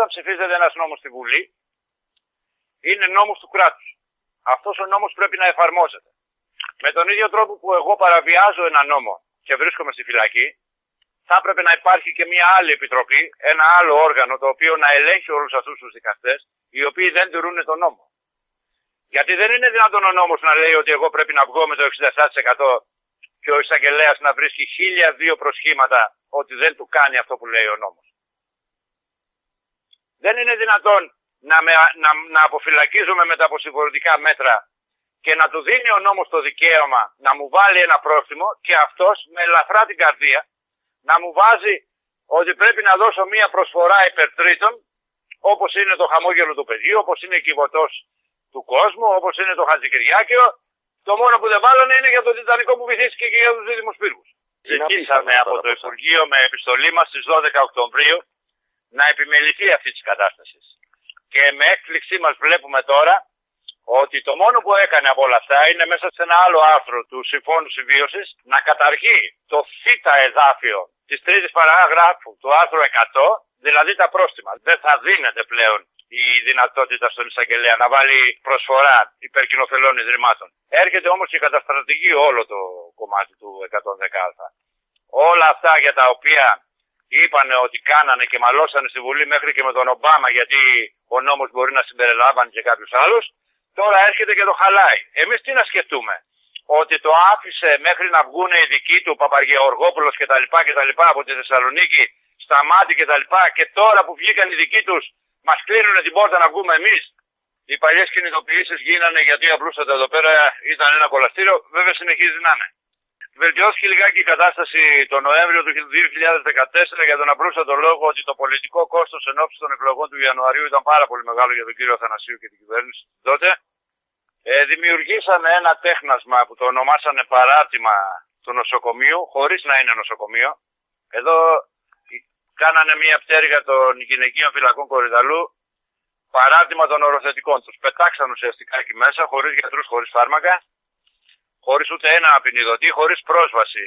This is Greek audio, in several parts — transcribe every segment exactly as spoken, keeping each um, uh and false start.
όταν ψηφίζεται ένας νόμος στη Βουλή, είναι νόμος του κράτους. Αυτός ο νόμος πρέπει να εφαρμόζεται. Με τον ίδιο τρόπο που εγώ παραβιάζω ένα νόμο και βρίσκομαι στη φυλακή, θα έπρεπε να υπάρχει και μια άλλη επιτροπή, ένα άλλο όργανο, το οποίο να ελέγχει όλους αυτούς τους δικαστές, οι οποίοι δεν τηρούν τον νόμο. Γιατί δεν είναι δυνατόν ο νόμος να λέει ότι εγώ πρέπει να βγω με το εξήντα επτά τοις εκατό και ο εισαγγελέας να βρίσκει χίλια δύο προσχήματα ότι δεν του κάνει αυτό που λέει ο νόμος. Δεν είναι δυνατόν να, με, να, να αποφυλακίζομαι με τα αποσυμφορητικά μέτρα και να του δίνει ο νόμος το δικαίωμα να μου βάλει ένα πρόστιμο και αυτός με ελαφρά την καρδία να μου βάζει ότι πρέπει να δώσω μία προσφορά υπερτρίτων, όπως είναι το χαμόγελο του παιδιού, όπως είναι η κυβωτός του κόσμου, όπως είναι το Χατζικυριάκιο. Το μόνο που δεν βάλανε είναι για το Τιτανικό που βυθίστηκε και για τους δίδυμους πύργους. Ζητήσαμε από το Υπουργείο με επιστολή μας στις δώδεκα Οκτωβρίου να επιμεληθεί αυτή της κατάστασης. Και με έκπληξή μας βλέπουμε τώρα ότι το μόνο που έκανε από όλα αυτά είναι μέσα σε ένα άλλο άρθρο του Συμφώνου Συμβίωσης να καταργεί το θήτα εδάφιο της τρίτης παραγράφου του άρθρου εκατό, δηλαδή τα πρόστιμα. Δεν θα δίνεται πλέον η δυνατότητα στον εισαγγελέα να βάλει προσφορά υπερκοινοφελών ιδρυμάτων. Έρχεται όμως και καταστρατηγεί όλο το κομμάτι του εκατόν δέκα α. Όλα αυτά για τα οποία είπανε ότι κάνανε και μαλώσανε στη Βουλή μέχρι και με τον Ομπάμα, γιατί ο νόμος μπορεί να συμπεριλάμβανε και κάποιους άλλους, τώρα έρχεται και το χαλάει. Εμείς τι να σκεφτούμε, ότι το άφησε μέχρι να βγουν οι δικοί του, ο Παπαγεωργόπουλος κτλ. κτλ. Από τη Θεσσαλονίκη, Σταμάτη κτλ. Και τώρα που βγήκαν οι δικοί τους, μας κλείνουν την πόρτα να βγούμε εμείς. Οι παλιές κινητοποιήσεις γίνανε γιατί απλούστατα εδώ πέρα ήταν ένα κολαστήριο, βέβαια συνεχίζει να είναι. Βελτιώθηκε λιγάκι η κατάσταση το Νοέμβριο του δύο χιλιάδες δεκατέσσερα για τον απλούστατο λόγο ότι το πολιτικό κόστος εν ώψη των εκλογών του Ιανουαρίου ήταν πάρα πολύ μεγάλο για τον κύριο Αθανασίου και την κυβέρνηση τότε. Ε, δημιουργήσανε ένα τέχνασμα που το ονομάσανε παράρτημα του νοσοκομείου, χωρίς να είναι νοσοκομείο. Εδώ κάνανε μια πτέρυγα των γυναικείων φυλακών Κορυδαλού, παράρτημα των οροθετικών. Τους πετάξαν ουσιαστικά εκεί μέσα, χωρίς γιατρούς, χωρίς φάρμακα, χωρίς ούτε ένα ποινιδωτή, χωρίς πρόσβαση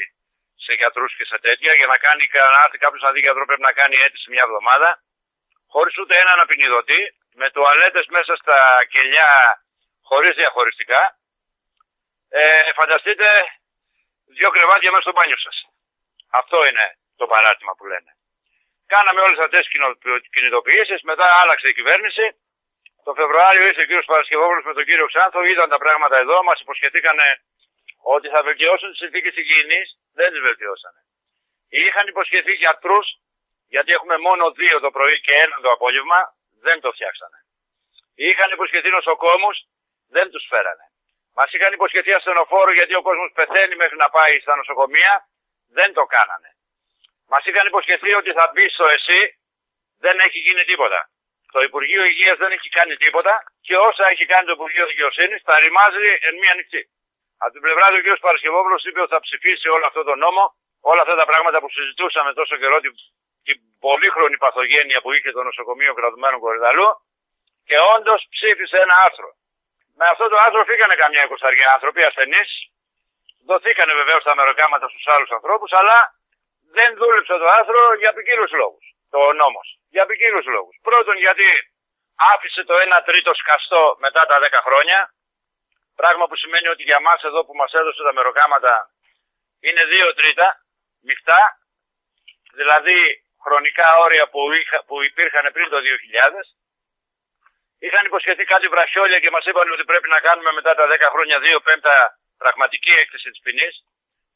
σε γιατρούς και σε τέτοια. Για να κάνει κάποιος να δει γιατρό πρέπει να κάνει αίτηση μια εβδομάδα, χωρίς ούτε έναν ποινιδωτή, με τουαλέτες μέσα στα κελιά, χωρίς διαχωριστικά. Ε, φανταστείτε δύο κρεβάτια μέσα στο μπάνιο σας. Αυτό είναι το παράρτημα που λένε. Κάναμε όλες αυτές τις κινητοποιήσεις, μετά άλλαξε η κυβέρνηση. Το Φεβρουάριο ήρθε ο κύριος Παρασκευόπουλος με τον κύριο Ξάνθο, είδαν τα πράγματα εδώ, μας υποσχεθήκανε ότι θα βελτιώσουν τις συνθήκες υγιεινής, δεν τις βελτιώσανε. Είχαν υποσχεθεί γιατρούς, γιατί έχουμε μόνο δύο το πρωί και έναν το απόγευμα, δεν το φτιάξανε. Είχαν υποσχεθεί νοσοκόμους, δεν τους φέρανε. Μας είχαν υποσχεθεί ασθενοφόρο, γιατί ο κόσμος πεθαίνει μέχρι να πάει στα νοσοκομεία, δεν το κάνανε. Μας είχαν υποσχεθεί ότι θα μπει στο ΕΣΥ, δεν έχει γίνει τίποτα. Το Υπουργείο Υγείας δεν έχει κάνει τίποτα και όσα έχει κάνει το Υπουργείο Δικαιοσύνης τα ρημάζει εν μία νυχτή. Από την πλευρά του κ. Παρασκευόπουλος είπε ότι θα ψηφίσει όλο αυτό το νόμο, όλα αυτά τα πράγματα που συζητούσαμε τόσο καιρό, την, την πολύχρονη παθογένεια που είχε το νοσοκομείο κρατουμένων Κορυδαλού, και όντως ψήφισε ένα άρθρο. Με αυτό το άρθρο φύγανε καμιά εικοσαριά άνθρωποι ασθενείς, δοθήκανε βεβαίως τα μεροκάματα στους άλλους ανθρώπους, αλλά δεν δούλεψε το άρθρο για ποικίλους λόγους, το νόμος. Για ποικίλους λόγους. Πρώτον, γιατί άφησε το ένα τρίτο σκαστό μετά τα δέκα χρόνια, πράγμα που σημαίνει ότι για μας εδώ που μας έδωσε τα μεροκάματα είναι δύο τρίτα μειχτά, δηλαδή χρονικά όρια που, είχα, που υπήρχαν πριν το δύο χιλιάδες. Είχαν υποσχεθεί κάτι βραχιόλια και μας είπαν ότι πρέπει να κάνουμε μετά τα δέκα χρόνια δύο πέμπτα πραγματική έκθεση της ποινής.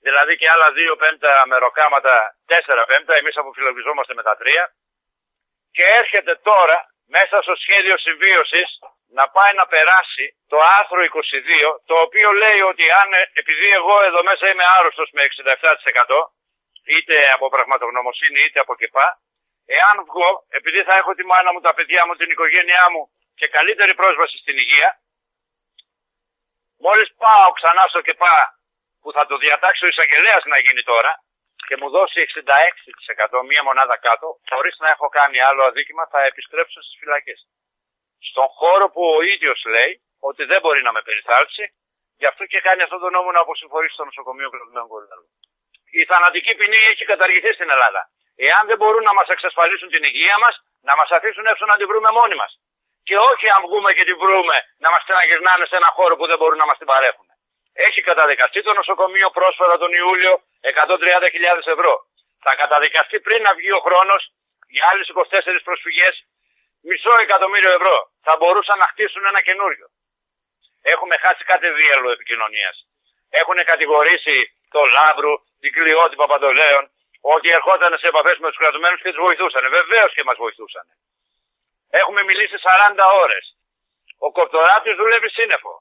Δηλαδή και άλλα δύο πέμπτα μεροκάματα, τέσσερα πέμπτα, εμείς αποφυλακιζόμαστε με τα τρία. Και έρχεται τώρα μέσα στο σχέδιο συμβίωσης να πάει να περάσει το άρθρο είκοσι δύο, το οποίο λέει ότι αν, επειδή εγώ εδώ μέσα είμαι άρρωστος με εξήντα επτά τοις εκατό, είτε από πραγματογνωμοσύνη είτε από ΚΕΠΑ, εάν βγω, επειδή θα έχω τη μάνα μου, τα παιδιά μου, την οικογένειά μου και καλύτερη πρόσβαση στην υγεία, μόλις πάω ξανά στο ΚΕΠΑ, που θα το διατάξει ο εισαγγελέας να γίνει τώρα και μου δώσει εξήντα έξι τοις εκατό, μία μονάδα κάτω, χωρίς να έχω κάνει άλλο αδίκημα, θα επιστρέψω στις φυλακές. Στον χώρο που ο ίδιος λέει ότι δεν μπορεί να με περιθάλψει, γι' αυτό και κάνει αυτόν τον νόμο να αποσυμφορήσει στο νοσοκομείο κρατουμένων Κορυδαλού. Η θανατική ποινή έχει καταργηθεί στην Ελλάδα. Εάν δεν μπορούν να μας εξασφαλίσουν την υγεία μας, να μας αφήσουν έξω να την βρούμε μόνοι μας. Και όχι αν βγούμε και την βρούμε να μας ξαναγυρνάνε σε ένα χώρο που δεν μπορούν να μας την παρέχουν. Έχει καταδικαστεί το νοσοκομείο πρόσφατα τον Ιούλιο εκατόν τριάντα χιλιάδες ευρώ. Θα καταδικαστεί πριν να βγει ο χρόνος για άλλες είκοσι τέσσερις προσφυγές μισό εκατομμύριο ευρώ. Θα μπορούσαν να χτίσουν ένα καινούριο. Έχουμε χάσει κάθε διέλο επικοινωνίας. Έχουν κατηγορήσει τον Λαύρου, την Κλειώτη Παπαντολέων, ότι ερχόταν σε επαφές με τους κρατουμένους και τους βοηθούσαν. Βεβαίως και μας βοηθούσαν. Έχουμε μιλήσει σαράντα ώρες. Ο Κορτοράτης δουλεύει σύννεφο.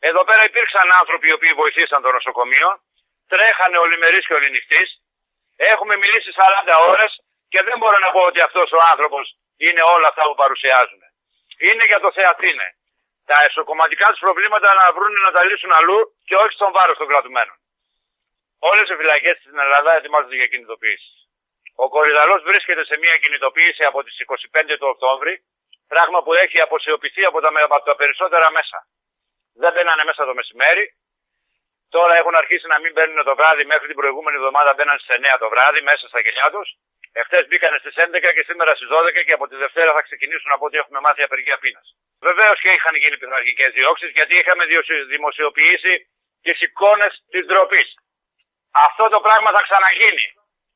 Εδώ πέρα υπήρξαν άνθρωποι οι οποίοι βοηθήσαν το νοσοκομείο, τρέχανε ολημερής και οληνυχτής. Έχουμε μιλήσει σαράντα ώρες και δεν μπορώ να πω ότι αυτός ο άνθρωπος είναι όλα αυτά που παρουσιάζουν. Είναι για το Θεαθήνε. Τα εσωκομματικά τους προβλήματα να βρουν να τα λύσουν αλλού και όχι στον βάρος των κρατουμένων. Όλες οι φυλακές στην Ελλάδα ετοιμάζονται για κινητοποίησεις. Ο Κορυδαλός βρίσκεται σε μια κινητοποίηση από τις εικοστή πέμπτη του Οκτώβρη, πράγμα που έχει αποσιωπηθεί από τα, από τα περισσότερα μέσα. Δεν μπαίνανε μέσα το μεσημέρι. Τώρα έχουν αρχίσει να μην μπαίνουν το βράδυ. Μέχρι την προηγούμενη εβδομάδα μπαίνανε στις εννιά το βράδυ μέσα στα κελιά τους. Εχθές μπήκανε στις έντεκα και σήμερα στις δώδεκα και από τη Δευτέρα θα ξεκινήσουν από ό,τι έχουμε μάθει απεργία πείνας. Βεβαίως και είχαν γίνει πειθαρχικές διώξεις γιατί είχαμε δημοσιοποιήσει τις εικόνες της ντροπής. Αυτό το πράγμα θα ξαναγίνει.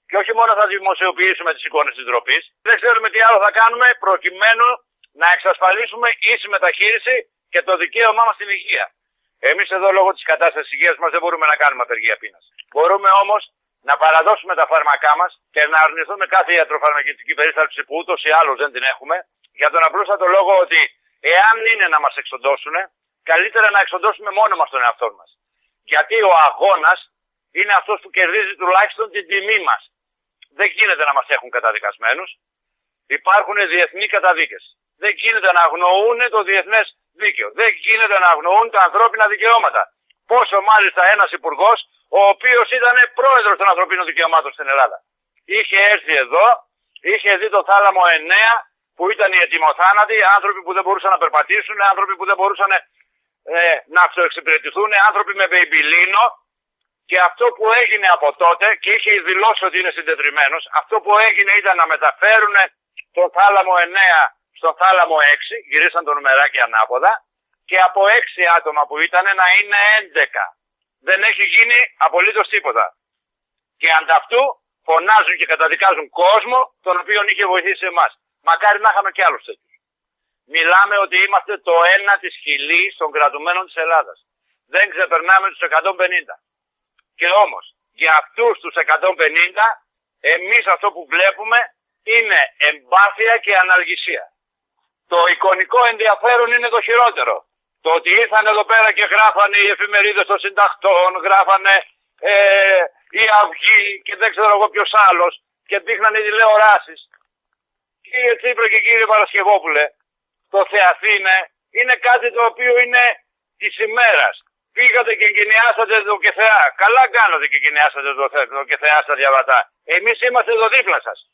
Και όχι μόνο θα δημοσιοποιήσουμε τις εικόνες της ντροπής, δεν ξέρουμε τι άλλο θα κάνουμε προκειμένου να εξασφαλίσουμε ίση μεταχείριση και το δικαίωμά μας στην υγεία. Εμείς εδώ λόγω της κατάστασης υγείας μας δεν μπορούμε να κάνουμε απεργία πείνας. Μπορούμε όμως να παραδώσουμε τα φάρμακά μας και να αρνηθούμε κάθε ιατροφαρμακευτική περίθαλψη που ούτως ή άλλως δεν την έχουμε, για τον απλούστατο λόγο ότι εάν είναι να μας εξοντώσουν, καλύτερα να εξοντώσουμε μόνο μας τον εαυτό μας. Γιατί ο αγώνας είναι αυτός που κερδίζει τουλάχιστον την τιμή μας. Δεν γίνεται να μας έχουν καταδικασμένους. Υπάρχουν διεθνείς καταδίκες. Δεν γίνεται να αγνοούν το διεθνές δίκαιο. Δεν γίνεται να αγνοούν τα ανθρώπινα δικαιώματα. Πόσο μάλιστα ένας υπουργός, ο οποίος ήταν πρόεδρος των ανθρωπίνων δικαιωμάτων στην Ελλάδα. Είχε έρθει εδώ, είχε δει το θάλαμο εννέα που ήταν οι ετοιμοθάνατοι, άνθρωποι που δεν μπορούσαν να περπατήσουν, άνθρωποι που δεν μπορούσαν ε, να αυτοεξυπηρετηθούν, άνθρωποι με μπεϊμπιλίνο. Και αυτό που έγινε από τότε, και είχε δηλώσει ότι είναι συντετριμμένος, αυτό που έγινε ήταν να μεταφέρουν το θάλαμο εννέα στο θάλαμο έξι, γυρίσαν το νομεράκι ανάποδα, και από έξι άτομα που ήταν να είναι έντεκα. Δεν έχει γίνει απολύτως τίποτα. Και ανταυτού φωνάζουν και καταδικάζουν κόσμο, τον οποίο είχε βοηθήσει εμάς. Μακάρι να είχαμε κι άλλους τέτοιους. Μιλάμε ότι είμαστε το ένα της χιλής των κρατουμένων της Ελλάδας. Δεν ξεπερνάμε τους εκατόν πενήντα. Και όμως, για αυτούς τους εκατόν πενήντα, εμείς αυτό που βλέπουμε είναι εμπάθεια και αναλγησία. Το εικονικό ενδιαφέρον είναι το χειρότερο. Το ότι ήρθαν εδώ πέρα και γράφανε οι εφημερίδες των συντακτών, γράφανε ε, η Αυγή και δεν ξέρω εγώ ποιος άλλος και δείχνανε τηλεοράσεις. Κύριε Τσίπρα και κύριε Παρασκευόπουλε, το Θεαθήνε είναι κάτι το οποίο είναι της ημέρας. Πήγατε και εγκαινιάσατε το και θεά. Καλά κάνατε και εγκαινιάσατε το και θεά στα διαβατά. Εμείς είμαστε εδώ δίπλα σας.